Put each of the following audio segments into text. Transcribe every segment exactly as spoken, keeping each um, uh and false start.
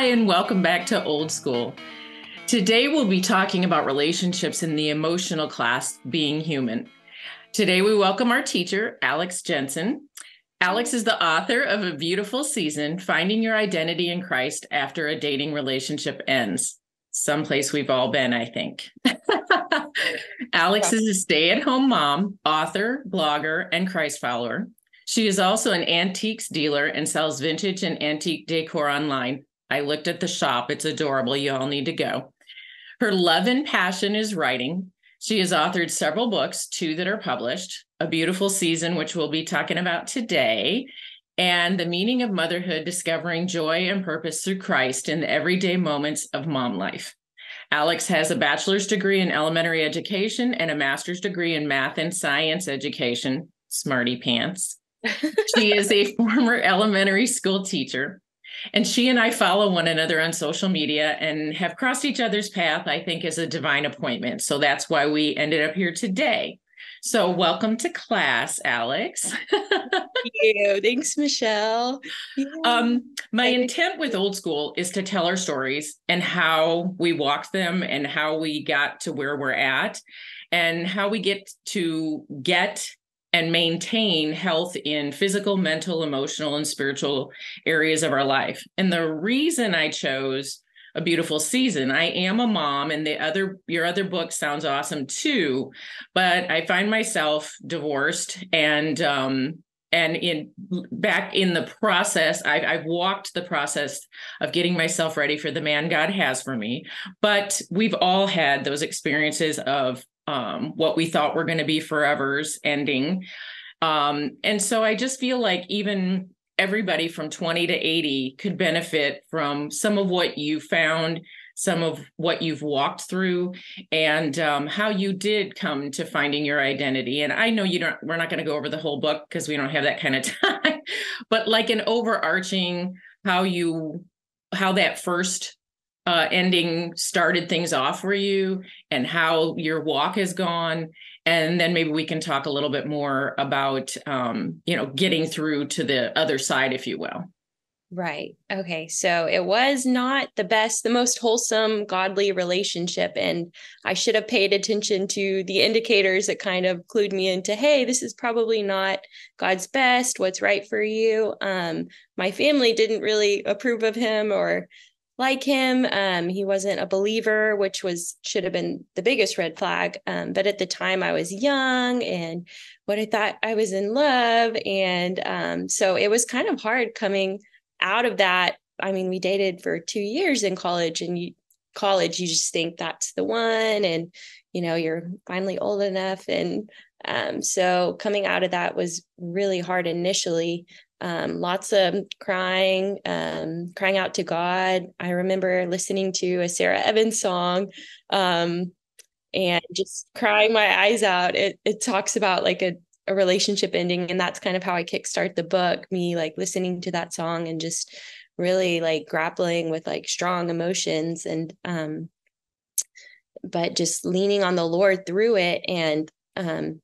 Hi, and welcome back to Old School. Today we'll be talking about relationships in the emotional class, Being Human. Today we welcome our teacher, Alex Jensen. Alex is the author of A Beautiful Season: Finding Your Identity in Christ After a Dating Relationship Ends. Someplace we've all been, I think. Alex is a stay-at-home mom, author, blogger, and Christ follower. She is also an antiques dealer and sells vintage and antique decor online. I looked at the shop. It's adorable. You all need to go. Her love and passion is writing. She has authored several books, two that are published, A Beautiful Season, which we'll be talking about today, and The Meaning of Motherhood, Discovering Joy and Purpose Through Christ in the Everyday Moments of Mom Life. Alex has a bachelor's degree in elementary education and a master's degree in math and science education. Smarty pants. She is a former elementary school teacher, and she and I follow one another on social media and have crossed each other's path, I think, as a divine appointment. So that's why we ended up here today. So welcome to class, Alex. Thank you. Thanks, Michelle. Yeah. Um, my intent with Old School is to tell our stories and how we walked them and how we got to where we're at and how we get to get and maintain health in physical, mental, emotional, and spiritual areas of our life. And the reason I chose A Beautiful Season, I am a mom, and the other your other book sounds awesome too, but I find myself divorced, and um, and in back in the process, I've, I've walked the process of getting myself ready for the man God has for me. But we've all had those experiences of Um, what we thought were going to be forevers ending. Um, and so I just feel like even everybody from twenty to eighty could benefit from some of what you found, some of what you've walked through, and um, how you did come to finding your identity. And I know you don't, we're not going to go over the whole book because we don't have that kind of time, but like an overarching, how you, how that first Uh, ending started things off for you and how your walk has gone. And then maybe we can talk a little bit more about, um, you know, getting through to the other side, if you will. Right. Okay. So it was not the best, the most wholesome, godly relationship. And I should have paid attention to the indicators that kind of clued me into, hey, this is probably not God's best, what's right for you. Um, my family didn't really approve of him or like him. Um, he wasn't a believer, which was, should have been the biggest red flag. Um, but at the time I was young and what I thought I was in love. And, um, so it was kind of hard coming out of that. I mean, we dated for two years in college, and you, college, you just think that's the one, and, you know, you're finally old enough. And, um, so coming out of that was really hard initially. Um, lots of crying, um, crying out to God. I remember listening to a Sarah Evans song, um, and just crying my eyes out. It, it talks about like a, a relationship ending. And that's kind of how I kickstart the book, me like listening to that song and just really like grappling with like strong emotions and, um, but just leaning on the Lord through it. And, um,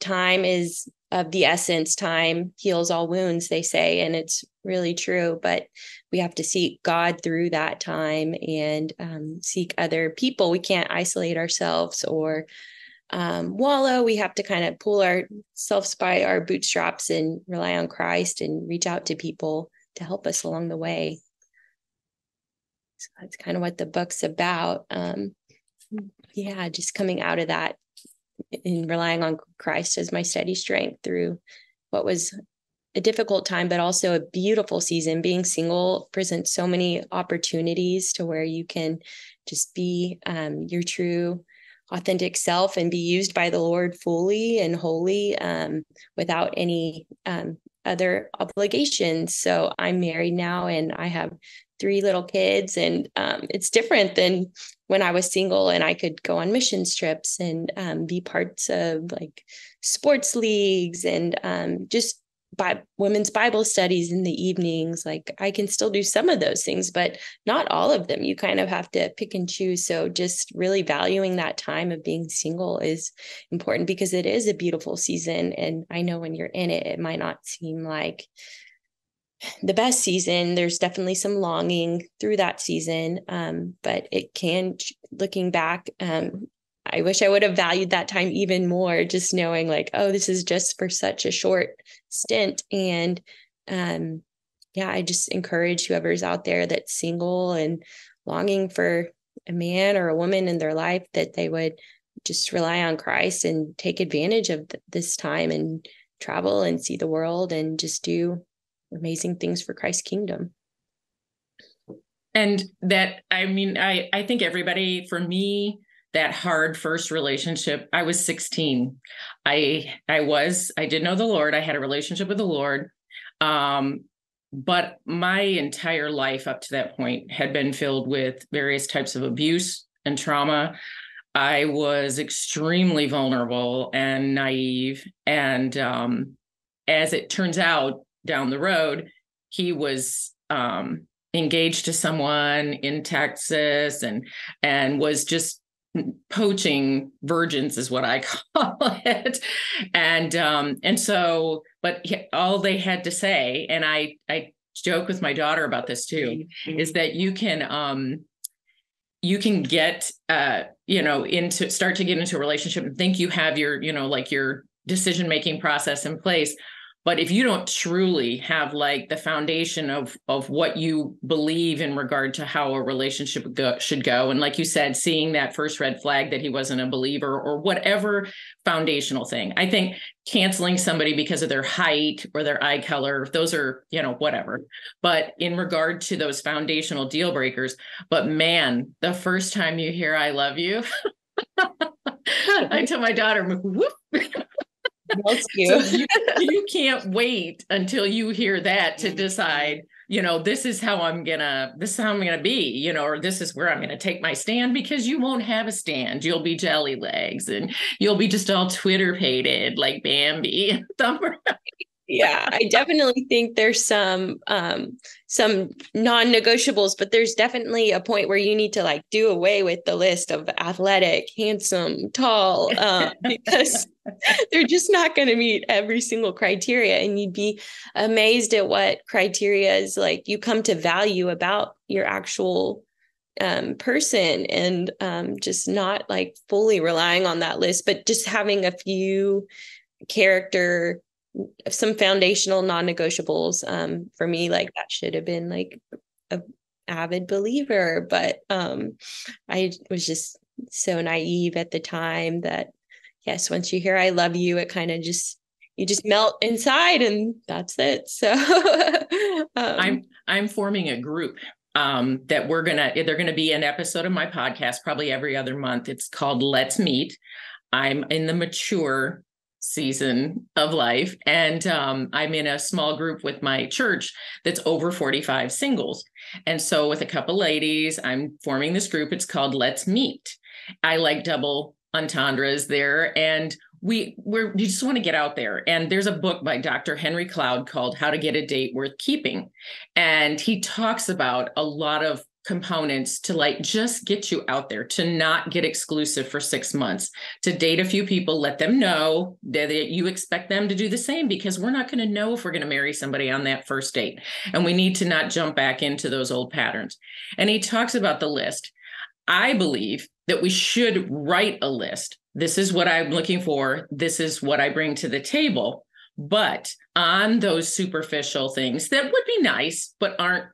time is of the essence. Time heals all wounds, they say, and it's really true, but we have to seek God through that time and um, seek other people. We can't isolate ourselves or um, wallow. We have to kind of pull ourselves by our bootstraps and rely on Christ and reach out to people to help us along the way. So that's kind of what the book's about. Um, yeah, just coming out of that in relying on Christ as my steady strength through what was a difficult time, but also a beautiful season. Being single presents so many opportunities to where you can just be um, your true, authentic self and be used by the Lord fully and wholly um, without any um, other obligations. So I'm married now, and I have three little kids, and um, it's different than when I was single and I could go on missions trips and um, be parts of like sports leagues and um, just by women's Bible studies in the evenings. Like I can still do some of those things, but not all of them. You kind of have to pick and choose. So just really valuing that time of being single is important because it is a beautiful season. And I know when you're in it, it might not seem like the best season. There's definitely some longing through that season. Um, but it can, looking back, um, I wish I would have valued that time even more, just knowing like, oh, this is just for such a short stint. And um, yeah, I just encourage whoever's out there that's single and longing for a man or a woman in their life, that they would just rely on Christ and take advantage of th- this time and travel and see the world and just do amazing things for Christ's kingdom. And that, I mean, I, I think everybody, for me, that hard first relationship, I was sixteen. I, I was, I did know the Lord. I had a relationship with the Lord. Um, but my entire life up to that point had been filled with various types of abuse and trauma. I was extremely vulnerable and naive. And, um, as it turns out down the road, he was, um, engaged to someone in Texas and, and was just poaching virgins is what I call it. And, um, and so, but all they had to say, and I, I joke with my daughter about this too, mm-hmm. is that you can, um, you can get, uh, you know, into start to get into a relationship and think you have your, you know, like your decision-making process in place. But if you don't truly have like the foundation of, of what you believe in regard to how a relationship go, should go. And like you said, seeing that first red flag that he wasn't a believer or whatever foundational thing, I think canceling somebody because of their height or their eye color, those are, you know, whatever. But in regard to those foundational deal breakers, but man, the first time you hear, I love you, I tell my daughter, whoop. You. So you, you can't wait until you hear that to decide, you know, this is how I'm gonna, this is how I'm gonna be, you know, or this is where I'm gonna take my stand, because you won't have a stand. You'll be jelly legs and you'll be just all Twitter-pated like Bambi. Yeah, I definitely think there's some um, some non-negotiables, but there's definitely a point where you need to like do away with the list of athletic, handsome, tall, um, because they're just not going to meet every single criteria. And you'd be amazed at what criteria is like you come to value about your actual um, person, and um, just not like fully relying on that list, but just having a few character some foundational non-negotiables. Um, for me, like that should have been like an avid believer, but um, I was just so naive at the time that yes, once you hear, I love you, it kind of just, you just melt inside and that's it. So um, I'm, I'm forming a group um, that we're going to, they're going to be an episode of my podcast, probably every other month. It's called Let's Meet. I'm in the mature season of life. And um, I'm in a small group with my church that's over forty-five singles. And so with a couple ladies, I'm forming this group. It's called Let's Meet. I like double entendres there. And we we're, we just want to get out there. And there's a book by Doctor Henry Cloud called How to Get a Date Worth Keeping. And he talks about a lot of components to like just get you out there, to not get exclusive for six months, to date a few people, let them know that you expect them to do the same, because we're not going to know if we're going to marry somebody on that first date, and we need to not jump back into those old patterns. And he talks about the list. I believe that we should write a list. This is what I'm looking for, this is what I bring to the table. But on those superficial things that would be nice but aren't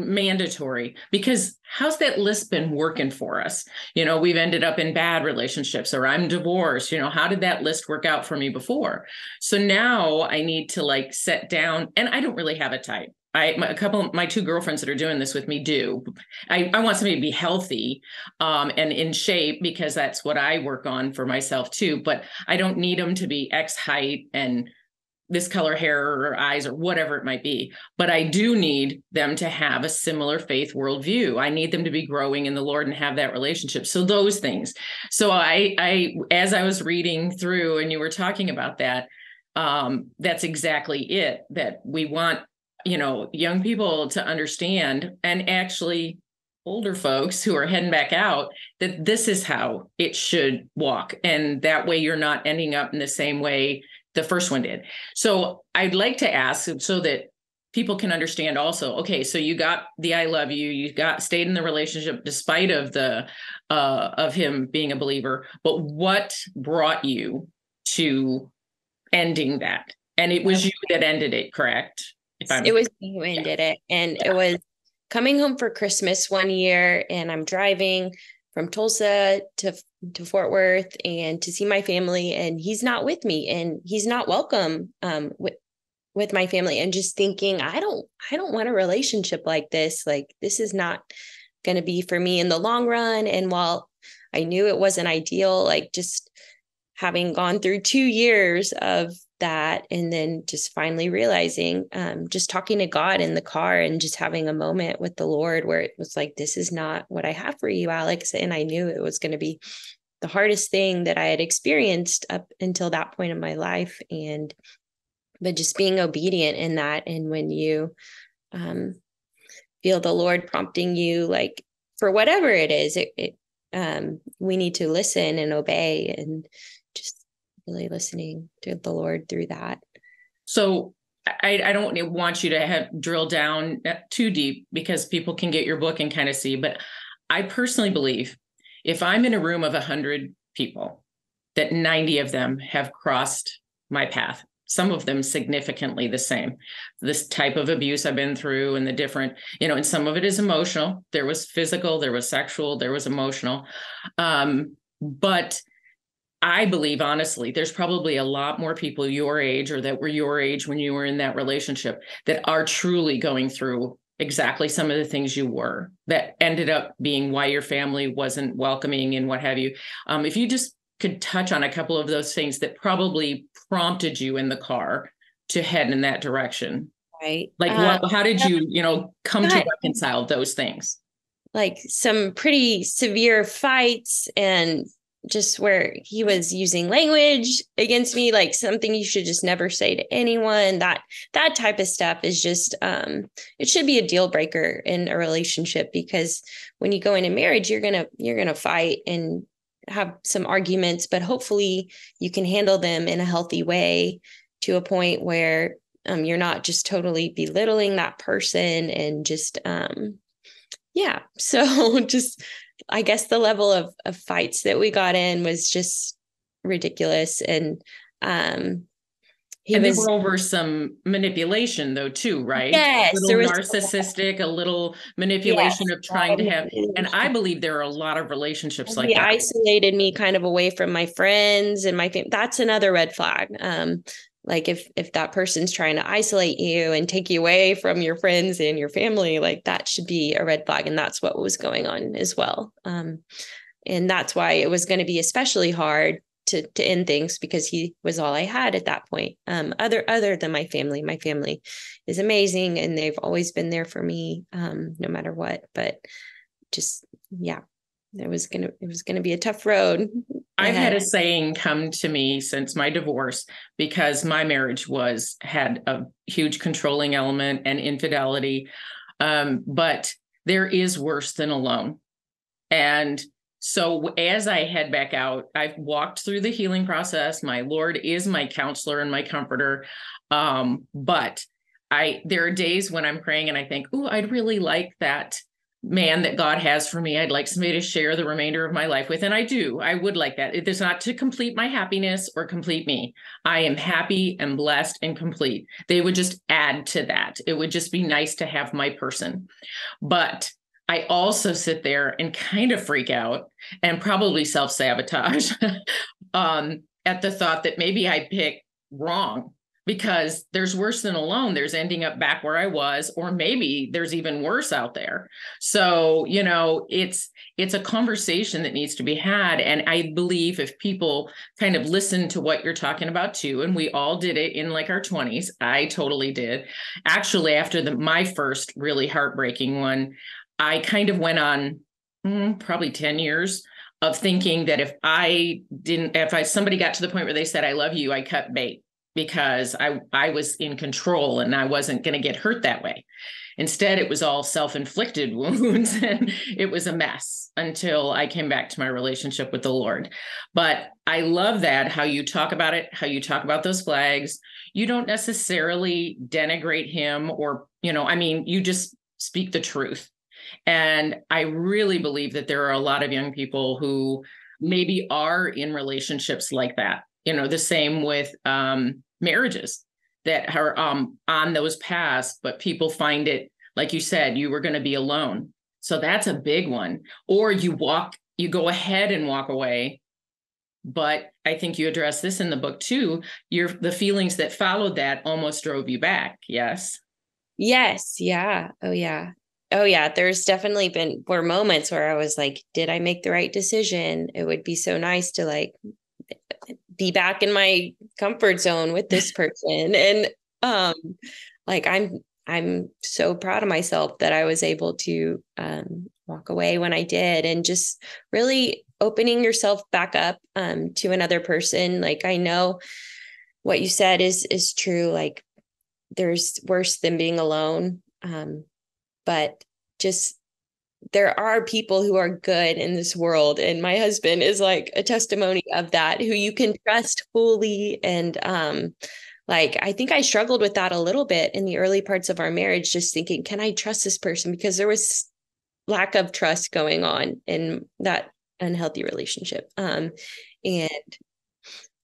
mandatory, because how's that list been working for us? You know, we've ended up in bad relationships, or I'm divorced. You know, how did that list work out for me before? So now I need to like set down, and I don't really have a type. I, my, a couple of my two girlfriends that are doing this with me do. I, I want somebody to be healthy um, and in shape, because that's what I work on for myself too, but I don't need them to be X height and this color hair or eyes or whatever it might be. But I do need them to have a similar faith worldview. I need them to be growing in the Lord and have that relationship. So those things. So I, I, as I was reading through and you were talking about that, um, that's exactly it, that we want, you know, young people to understand, and actually older folks who are heading back out, that this is how it should walk. And that way you're not ending up in the same way the first one did. So I'd like to ask, so that people can understand also, okay, so you got the I love you, you got stayed in the relationship despite of the uh, of him being a believer, but what brought you to ending that? And it was you that ended it, correct? If I'm it was me who ended yeah. it. And yeah. it was coming home for Christmas one year, and I'm driving from Tulsa to to Fort Worth and to see my family, and he's not with me, and he's not welcome um, with with my family. And just thinking, I don't, I don't want a relationship like this. Like, this is not going to be for me in the long run. And while I knew it wasn't ideal, like just having gone through two years of that, and then just finally realizing, um, just talking to God in the car and just having a moment with the Lord where it was like, this is not what I have for you, Alex. And I knew it was going to be the hardest thing that I had experienced up until that point in my life. And, but just being obedient in that. And when you, um, feel the Lord prompting you, like for whatever it is, it, it um, we need to listen and obey, and just really listening to the Lord through that. So I, I don't want you to have drill down too deep, because people can get your book and kind of see, but I personally believe if I'm in a room of a hundred people, that ninety of them have crossed my path. Some of them significantly the same, this type of abuse I've been through and the different, you know, and some of it is emotional. There was physical, there was sexual, there was emotional. Um, but I believe, honestly, there's probably a lot more people your age, or that were your age when you were in that relationship, that are truly going through exactly some of the things you were, that ended up being why your family wasn't welcoming and what have you. Um, if you just could touch on a couple of those things that probably prompted you in the car to head in that direction. Right. Like, um, what, how did you, you know, come to reconcile those things? Like some pretty severe fights, and just where he was using language against me, like something you should just never say to anyone, that, that type of stuff is just, um, it should be a deal breaker in a relationship, because when you go into marriage, you're going to, you're going to fight and have some arguments, but hopefully you can handle them in a healthy way to a point where um, you're not just totally belittling that person and just, um, yeah. So just, I guess the level of, of fights that we got in was just ridiculous. And, um, he and was over some manipulation though, too, right? Yes, a little narcissistic, a little manipulation yes, of trying to have, and I believe there are a lot of relationships like that. He isolated me kind of away from my friends and my family. That's another red flag. Um, like if, if that person's trying to isolate you and take you away from your friends and your family, like that should be a red flag. And that's what was going on as well. Um, and that's why it was going to be especially hard To, to end things, because he was all I had at that point. Um, other, other than my family, my family is amazing, and they've always been there for me, um, no matter what, but just, yeah, it was going to, it was going to be a tough road. I've had a saying come to me since my divorce, because my marriage was, had a huge controlling element and infidelity. Um, but there is worse than alone. And so as I head back out, I've walked through the healing process. My Lord is my counselor and my comforter. Um, but I, there are days when I'm praying and I think, oh, I'd really like that man that God has for me. I'd like somebody to share the remainder of my life with. And I do, I would like that. It is not to complete my happiness or complete me. I am happy and blessed and complete. They would just add to that. It would just be nice to have my person. But I also sit there and kind of freak out and probably self-sabotage um, at the thought that maybe I pick wrong, because there's worse than alone. There's ending up back where I was, or maybe there's even worse out there. So, you know, it's, it's a conversation that needs to be had. And I believe if people kind of listen to what you're talking about too, and we all did it in like our twenties, I totally did. Actually, after the, my first really heartbreaking one, I kind of went on mm, probably ten years of thinking that if I didn't, if I, somebody got to the point where they said, I love you, I cut bait, because I, I was in control and I wasn't going to get hurt that way. Instead, it was all self-inflicted wounds, and it was a mess until I came back to my relationship with the Lord. But I love that, how you talk about it, how you talk about those flags. You don't necessarily denigrate him or, you know, I mean, you just speak the truth. And I really believe that there are a lot of young people who maybe are in relationships like that, you know, the same with um, marriages, that are um, on those paths, but people find it, like you said, you were going to be alone. So that's a big one. Or you walk, you go ahead and walk away. But I think you address this in the book too. Your the feelings that followed that almost drove you back. Yes. Yes. Yeah. Oh yeah. Oh yeah. There's definitely been were moments where I was like, did I make the right decision? It would be so nice to like be back in my comfort zone with this person. And, um, like, I'm, I'm so proud of myself that I was able to, um, walk away when I did, and just really opening yourself back up, um, to another person. Like, I know what you said is, is true. Like, there's worse than being alone. Um, but just, there are people who are good in this world. And my husband is like a testimony of that, who you can trust fully. And um, like, I think I struggled with that a little bit in the early parts of our marriage, just thinking, can I trust this person? Because there was lack of trust going on in that unhealthy relationship. Um, and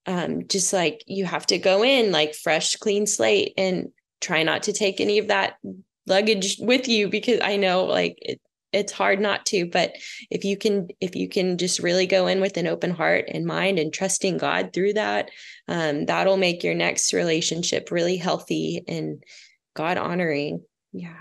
um, just like, you have to go in like fresh, clean slate and try not to take any of that luggage with you, because I know like it, it's hard not to, but if you can, if you can just really go in with an open heart and mind and trusting God through that, um, that'll make your next relationship really healthy and God honoring. Yeah.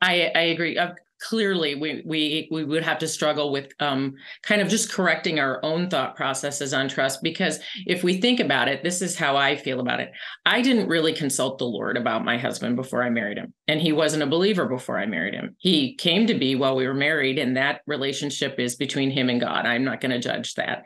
I, I agree. Uh, clearly we, we, we would have to struggle with, um, kind of just correcting our own thought processes on trust, because if we think about it, this is how I feel about it. I didn't really consult the Lord about my husband before I married him. And he wasn't a believer before I married him. He came to be while we were married, and that relationship is between him and God. I'm not going to judge that,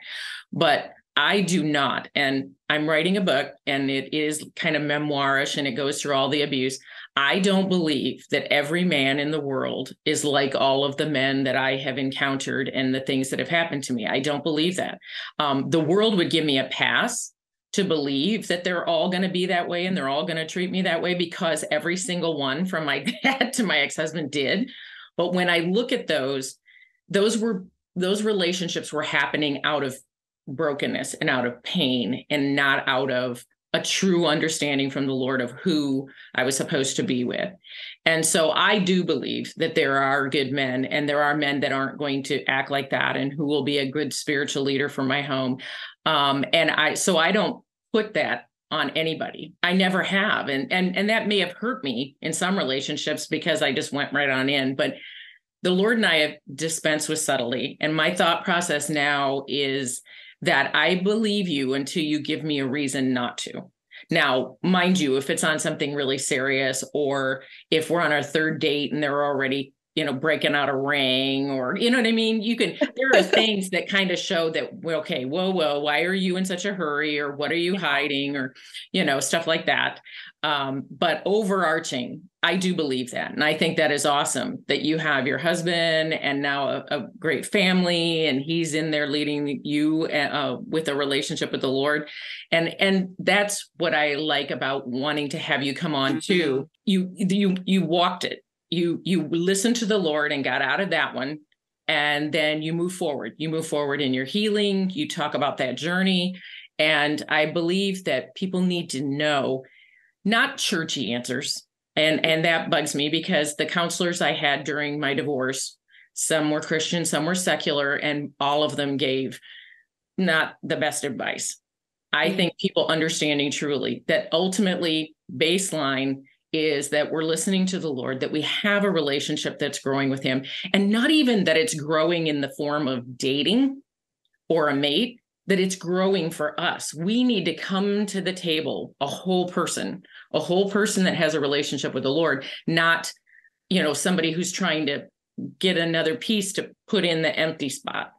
but I do not. And I'm writing a book, and it is kind of memoirish, and it goes through all the abuse. I don't believe that every man in the world is like all of the men that I have encountered and the things that have happened to me. I don't believe that. Um, the world would give me a pass to believe that they're all going to be that way and they're all going to treat me that way, because every single one from my dad to my ex-husband did. But when I look at those, those were those relationships were happening out of brokenness and out of pain, and not out of a true understanding from the Lord of who I was supposed to be with. And so I do believe that there are good men, and there are men that aren't going to act like that, and who will be a good spiritual leader for my home. Um, and I, so I don't put that on anybody. I never have. And, and, and that may have hurt me in some relationships, because I just went right on in, but the Lord and I have dispensed with subtlety. And my thought process now is that I believe you until you give me a reason not to. Now, mind you, if it's on something really serious, or if we're on our third date and they're already, you know, breaking out a ring, or, you know what I mean? You can, there are things that kind of show that, well, okay, whoa, whoa, why are you in such a hurry? Or what are you hiding? Or, you know, stuff like that. Um, but overarching, I do believe that. And I think that is awesome that you have your husband and now a, a great family, and he's in there leading you uh, with a relationship with the Lord. And, and that's what I like about wanting to have you come on too. You, you, you walked it. You, you listened to the Lord and got out of that one. And then you move forward, you move forward in your healing. You talk about that journey. And I believe that people need to know, not churchy answers. And, and that bugs me, because the counselors I had during my divorce, some were Christian, some were secular, and all of them gave not the best advice. I think people understanding truly that ultimately baseline is that we're listening to the Lord, that we have a relationship that's growing with him, and not even that it's growing in the form of dating or a mate, that it's growing for us. We need to come to the table, a whole person, a whole person that has a relationship with the Lord, not, you know, somebody who's trying to get another piece to put in the empty spot.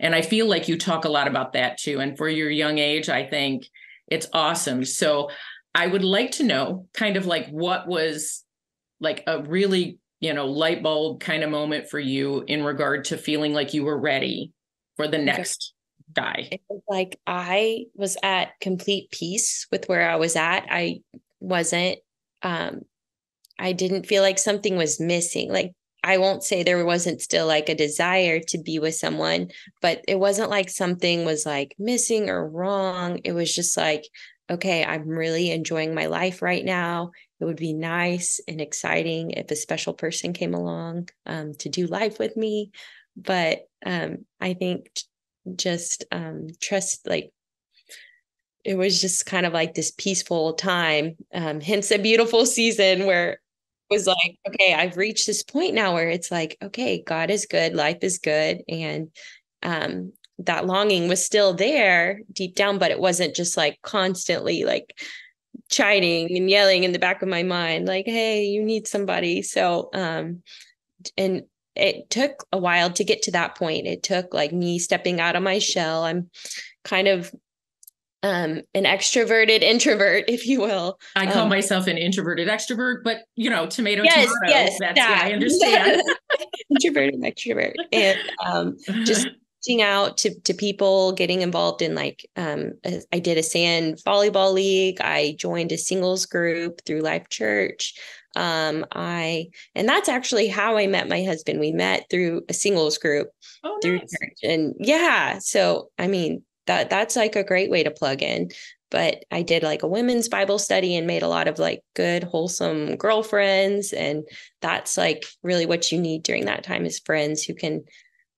And I feel like you talk a lot about that too. And for your young age, I think It's awesome. So I would like to know kind of like what was like a really, you know, light bulb kind of moment for you in regard to feeling like you were ready for the next guy. It was like, I was at complete peace with where I was at. I wasn't, um, I didn't feel like something was missing. Like, I won't say there wasn't still like a desire to be with someone, but it wasn't like something was like missing or wrong. It was just like, okay, I'm really enjoying my life right now. It would be nice and exciting if a special person came along um, to do life with me. But um, I think just um, trust, like, it was just kind of like this peaceful time, um, hence a beautiful season, where was like, okay, I've reached this point now where it's like, okay, God is good. Life is good. And, um, that longing was still there deep down, but it wasn't just like constantly like chiding and yelling in the back of my mind, like, hey, you need somebody. So, um, and it took a while to get to that point. It took like me stepping out of my shell. I'm kind of, Um, an extroverted introvert, if you will. I call um, myself an introverted extrovert, but you know, tomato, yes, tomato. Yes, that's that. Yeah, I understand. Introverted extrovert, and um, just reaching out to to people, getting involved in like um, I did a sand volleyball league. I joined a singles group through Life Church. Um, I and that's actually how I met my husband. We met through a singles group. Oh, through nice. Church, and yeah, so I mean. That that's like a great way to plug in. But I did like a women's Bible study and made a lot of like good, wholesome girlfriends. And that's like really what you need during that time is friends who can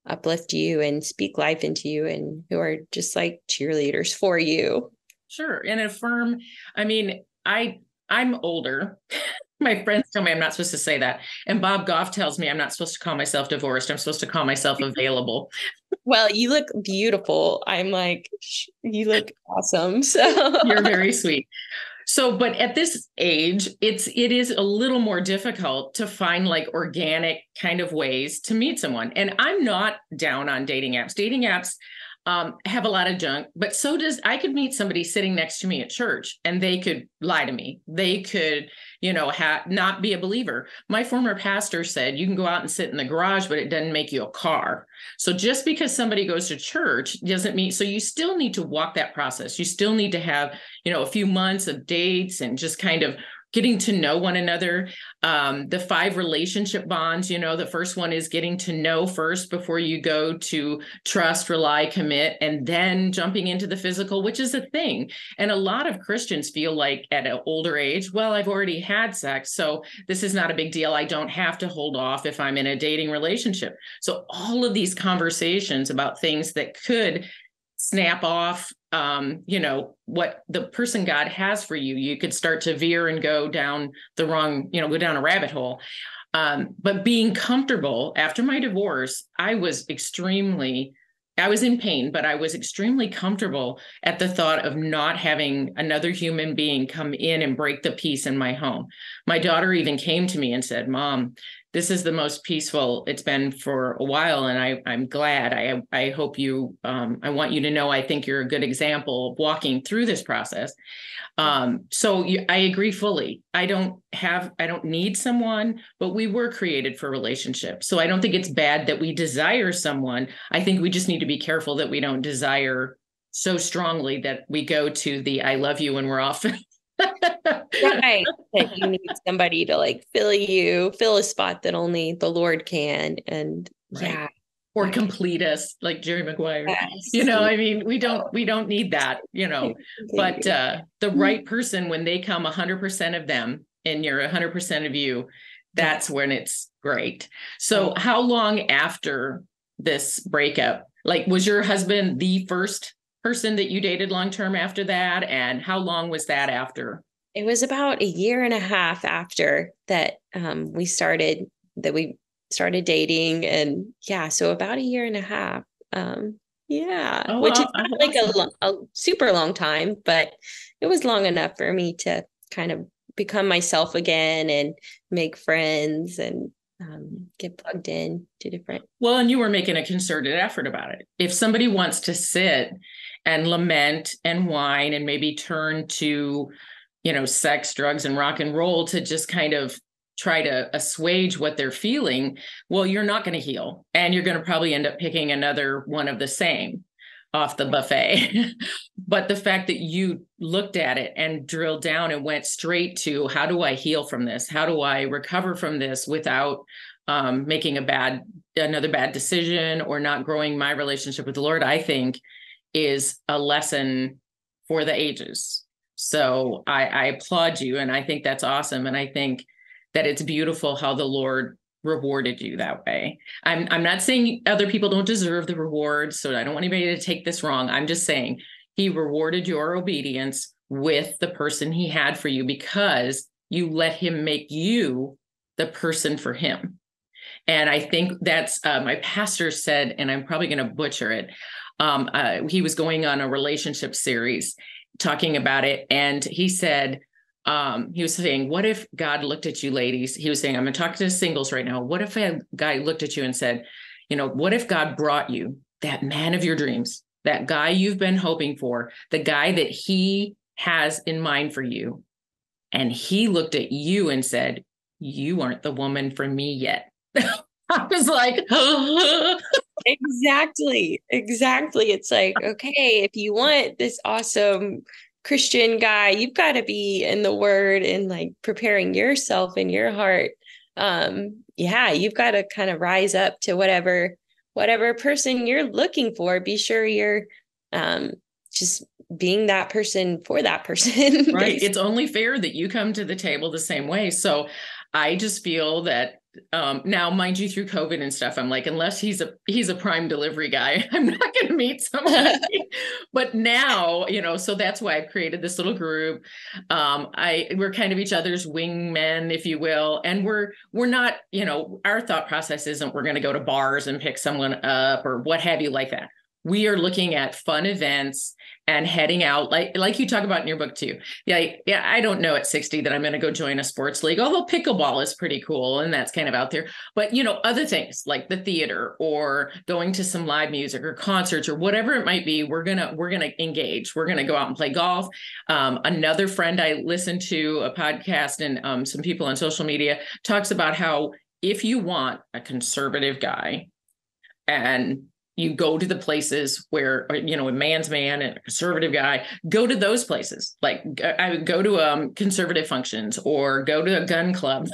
uplift you and speak life into you and who are just like cheerleaders for you. Sure. And affirm. I mean, I, I'm older. My friends tell me I'm not supposed to say that. And Bob Goff tells me I'm not supposed to call myself divorced. I'm supposed to call myself available. Well, you look beautiful. I'm like, you look awesome. So you're very sweet. So, but at this age, it's, it is a little more difficult to find like organic kind of ways to meet someone. And I'm not down on dating apps. Dating apps um, have a lot of junk, but so does, I could meet somebody sitting next to me at church and they could lie to me. They could, you know, ha- not be a believer. My former pastor said, you can go out and sit in the garage, but it doesn't make you a car. So just because somebody goes to church doesn't mean, so you still need to walk that process. You still need to have, you know, a few months of dates and just kind of getting to know one another. Um, the five relationship bonds, you know, the first one is getting to know first before you go to trust, rely, commit, and then jumping into the physical, which is a thing. And a lot of Christians feel like at an older age, well, I've already had sex, so this is not a big deal. I don't have to hold off if I'm in a dating relationship. So all of these conversations about things that could snap off, um, you know, what the person God has for you, you could start to veer and go down the wrong, you know, go down a rabbit hole. Um, but being comfortable after my divorce, I was extremely, I was in pain, but I was extremely comfortable at the thought of not having another human being come in and break the peace in my home. My daughter even came to me and said, Mom, this is the most peaceful it's been for a while. And I, I'm glad. I, I hope you, um, I want you to know, I think you're a good example of walking through this process. Um, so you, I agree fully. I don't have, I don't need someone, but we were created for relationships. So I don't think it's bad that we desire someone. I think we just need to be careful that we don't desire so strongly that we go to the, I love you when we're off. Right. That you need somebody to like fill you, fill a spot that only the Lord can. And right. Yeah. Or complete us like Jerry McGuire. Yes. You know, I mean, we don't, we don't need that, you know, but uh, the right person, when they come a hundred percent of them and you're a hundred percent of you, that's when it's great. So how long after this breakup, like, was your husband the first person that you dated long-term after that? And how long was that after? It was about a year and a half after that, um, we started, that we started dating. And yeah, so about a year and a half. Um, yeah, oh, which wow. is like a, lo- a super long time, but it was long enough for me to kind of become myself again and make friends and Um, get plugged in to different. Well, and you were making a concerted effort about it. If somebody wants to sit and lament and whine and maybe turn to, you know, sex, drugs, and rock and roll to just kind of try to assuage what they're feeling, well, you're not going to heal. And you're going to probably end up picking another one of the same off the buffet. But the fact that you looked at it and drilled down and went straight to, how do I heal from this? How do I recover from this without um, making a bad, another bad decision or not growing my relationship with the Lord, I think is a lesson for the ages. So I, I applaud you. And I think that's awesome. And I think that it's beautiful how the Lord rewarded you that way. I'm I'm not saying other people don't deserve the reward, so I don't want anybody to take this wrong. I'm just saying he rewarded your obedience with the person he had for you because you let him make you the person for him. And I think that's, uh, my pastor said, and I'm probably going to butcher it, um, uh, he was going on a relationship series talking about it, and he said, Um, he was saying, what if God looked at you ladies? He was saying, I'm going to talk to singles right now. What if a guy looked at you and said, you know, what if God brought you that man of your dreams, that guy you've been hoping for, the guy that he has in mind for you? And he looked at you and said, you aren't the woman for me yet. I was like, oh. Exactly. Exactly. It's like, okay, if you want this awesome Christian guy, you've got to be in the word and like preparing yourself in your heart. Um, yeah, you've got to kind of rise up to whatever, whatever person you're looking for. Be sure you're um, just being that person for that person. Right. It's only fair that you come to the table the same way. So I just feel that um, now, mind you, through COVID and stuff, I'm like, unless he's a, he's a prime delivery guy, I'm not going to meet somebody. But now, you know, so that's why I've created this little group. Um, I, we're kind of each other's wingmen, if you will. And we're, we're not, you know, our thought process isn't we're going to go to bars and pick someone up or what have you like that. We are looking at fun events and heading out, like like you talk about in your book too. Yeah, yeah. I don't know at sixty that I'm going to go join a sports league, although pickleball is pretty cool and that's kind of out there. But, you know, other things like the theater or going to some live music or concerts or whatever it might be, we're gonna we're gonna engage. We're gonna go out and play golf. Um, another friend I listened to a podcast and um, some people on social media talks about how if you want a conservative guy and you go to the places where, you know, a man's man and a conservative guy, go to those places. Like I would go to um, conservative functions or go to a gun club,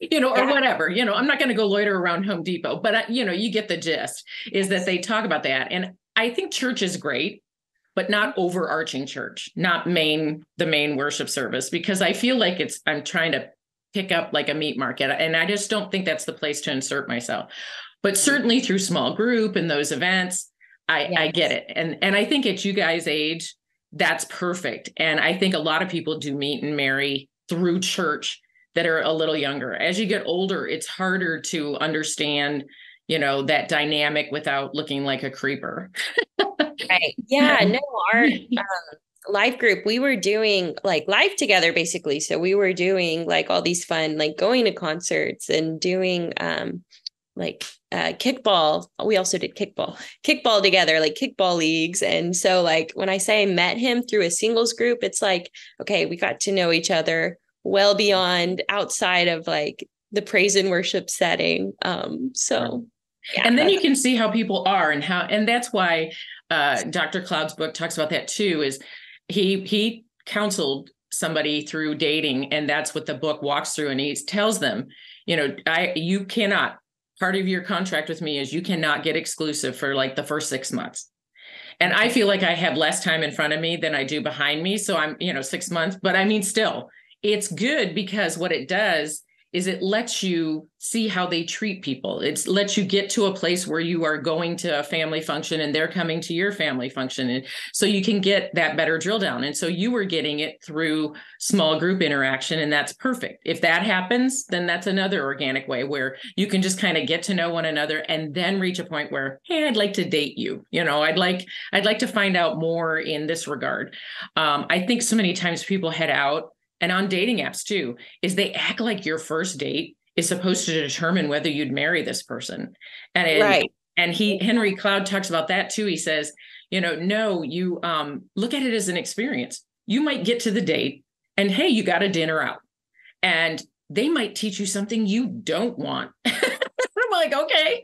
you know, or whatever, you know, I'm not going to go loiter around Home Depot, but I, you know, you get the gist is that they talk about that. And I think church is great, but not overarching church, not main, the main worship service, because I feel like it's, I'm trying to pick up like a meat market. And I just don't think that's the place to insert myself. But certainly through small group and those events, I, yes. I get it. And and I think at you guys' age, that's perfect. And I think a lot of people do meet and marry through church that are a little younger. As you get older, it's harder to understand, you know, that dynamic without looking like a creeper. Right. Yeah, no, our um, life group, we were doing like life together, basically. So we were doing like all these fun, like going to concerts and doing um like uh, kickball. We also did kickball, kickball together, like kickball leagues. And so like, when I say I met him through a singles group, it's like, okay, we got to know each other well beyond outside of like the praise and worship setting. Um, so, yeah. And then you can see how people are and how, and that's why uh, Doctor Cloud's book talks about that too, is he, he counseled somebody through dating. And that's what the book walks through. And he tells them, you know, I, you cannot, part of your contract with me is you cannot get exclusive for like the first six months. And I feel like I have less time in front of me than I do behind me. So I'm, you know, six months, but I mean, still it's good because what it does is it lets you see how they treat people. It lets you get to a place where you are going to a family function and they're coming to your family function. And so you can get that better drill down. And so you were getting it through small group interaction, and that's perfect. If that happens, then that's another organic way where you can just kind of get to know one another and then reach a point where, hey, I'd like to date you. You know, I'd like, I'd like to find out more in this regard. Um, I think so many times people head out, and on dating apps too, is they act like your first date is supposed to determine whether you'd marry this person. And, it, right. and he, Henry Cloud talks about that too. He says, you know, no, you um, look at it as an experience. You might get to the date and, hey, you got a dinner out, and they might teach you something you don't want. I'm like, okay.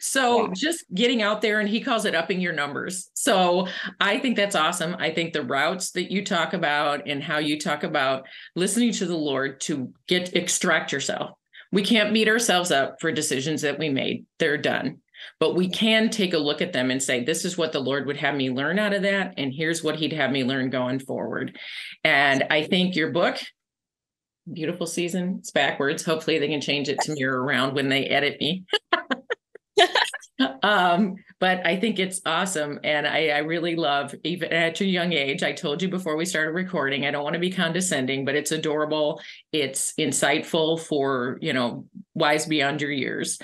So yeah. Just getting out there, and he calls it upping your numbers. So I think that's awesome. I think the routes that you talk about and how you talk about listening to the Lord to get extract yourself. We can't beat ourselves up for decisions that we made. They're done. But we can take a look at them and say, this is what the Lord would have me learn out of that. And here's what he'd have me learn going forward. And I think your book, Beautiful Season, it's backwards. Hopefully they can change it to mirror around when they edit me. um, but I think it's awesome. And I, I really love, even at your young age, I told you before we started recording, I don't want to be condescending, but it's adorable. It's insightful for, you know, wise beyond your years.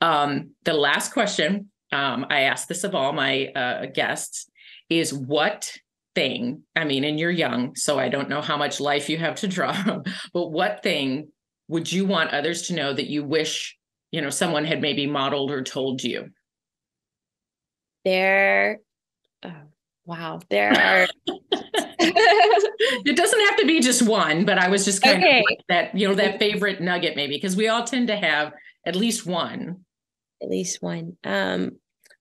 Um, the last question, um, I asked this of all my uh, guests, is what thing, I mean, and you're young, so I don't know how much life you have to draw from, but what thing would you want others to know that you wish, you know, someone had maybe modeled or told you? There, oh, wow, there are. It doesn't have to be just one, but I was just kind okay. of like that, you know, that favorite nugget maybe, because we all tend to have at least one. At least one. Um,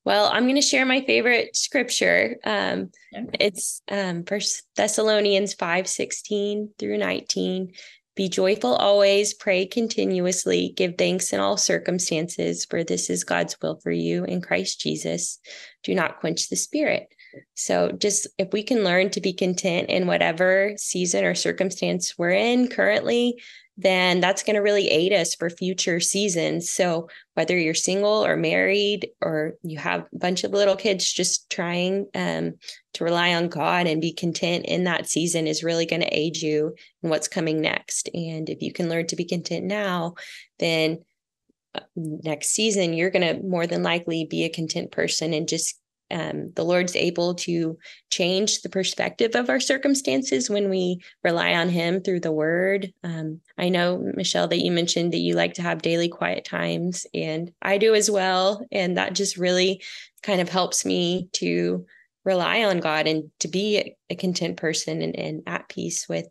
well, I'm going to share my favorite scripture. Um, yeah. It's um, First Thessalonians five sixteen through nineteen. Be joyful always, pray continuously, give thanks in all circumstances, for this is God's will for you in Christ Jesus. Do not quench the spirit. So just if we can learn to be content in whatever season or circumstance we're in currently, then that's going to really aid us for future seasons. So whether you're single or married, or you have a bunch of little kids, just trying um, to rely on God and be content in that season is really going to aid you in what's coming next. And if you can learn to be content now, then next season, you're going to more than likely be a content person, and just Um, the Lord's able to change the perspective of our circumstances when we rely on him through the word. Um, I know, Michele, that you mentioned that you like to have daily quiet times, and I do as well. And that just really kind of helps me to rely on God and to be a content person and, and at peace with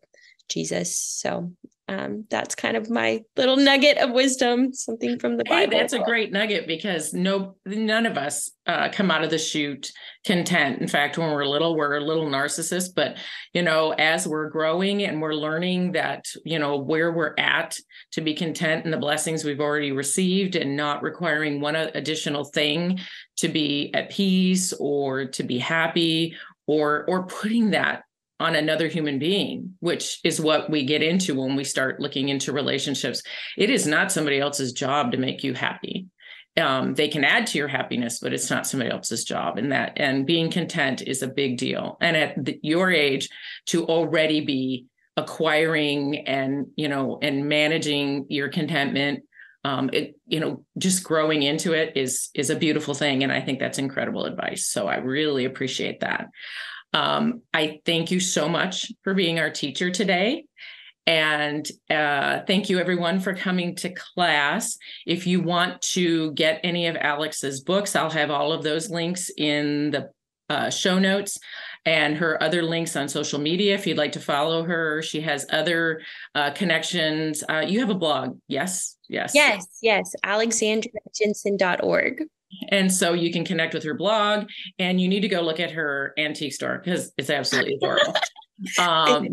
Jesus. So um, that's kind of my little nugget of wisdom, something from the Bible. Hey, that's a great nugget, because no, none of us uh, come out of the chute content. In fact, when we're little, we're a little narcissist, but you know, as we're growing and we're learning that, you know, where we're at, to be content in the blessings we've already received and not requiring one additional thing to be at peace or to be happy, or, or putting that on another human being, which is what we get into when we start looking into relationships. It is not somebody else's job to make you happy. Um, they can add to your happiness, but it's not somebody else's job. And that, and being content is a big deal. And at the, your age, to already be acquiring and, you know, and managing your contentment, um, it, you know, just growing into it is, is a beautiful thing. And I think that's incredible advice. So I really appreciate that. Um, I thank you so much for being our teacher today. And uh, thank you, everyone, for coming to class. If you want to get any of Alex's books, I'll have all of those links in the uh, show notes, and her other links on social media. If you'd like to follow her, she has other uh, connections. Uh, you have a blog. Yes, yes. Yes, yes. Alexandra Jensen dot org. And so you can connect with her blog, and you need to go look at her antique store, because it's absolutely adorable. Um,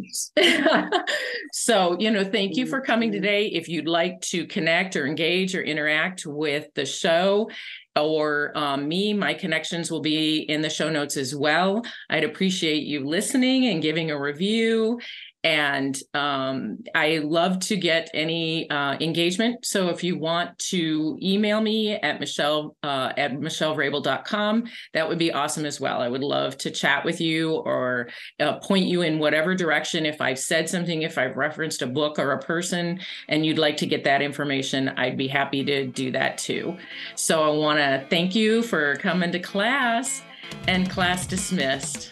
so, you know, thank you for coming today. If you'd like to connect or engage or interact with the show or um, me, my connections will be in the show notes as well. I'd appreciate you listening and giving a review. And um, I love to get any uh, engagement. So if you want to email me at Michele uh, at Michele Vrabel dot com, that would be awesome as well. I would love to chat with you or uh, point you in whatever direction. If I've said something, if I've referenced a book or a person and you'd like to get that information, I'd be happy to do that too. So I want to thank you for coming to class, and class dismissed.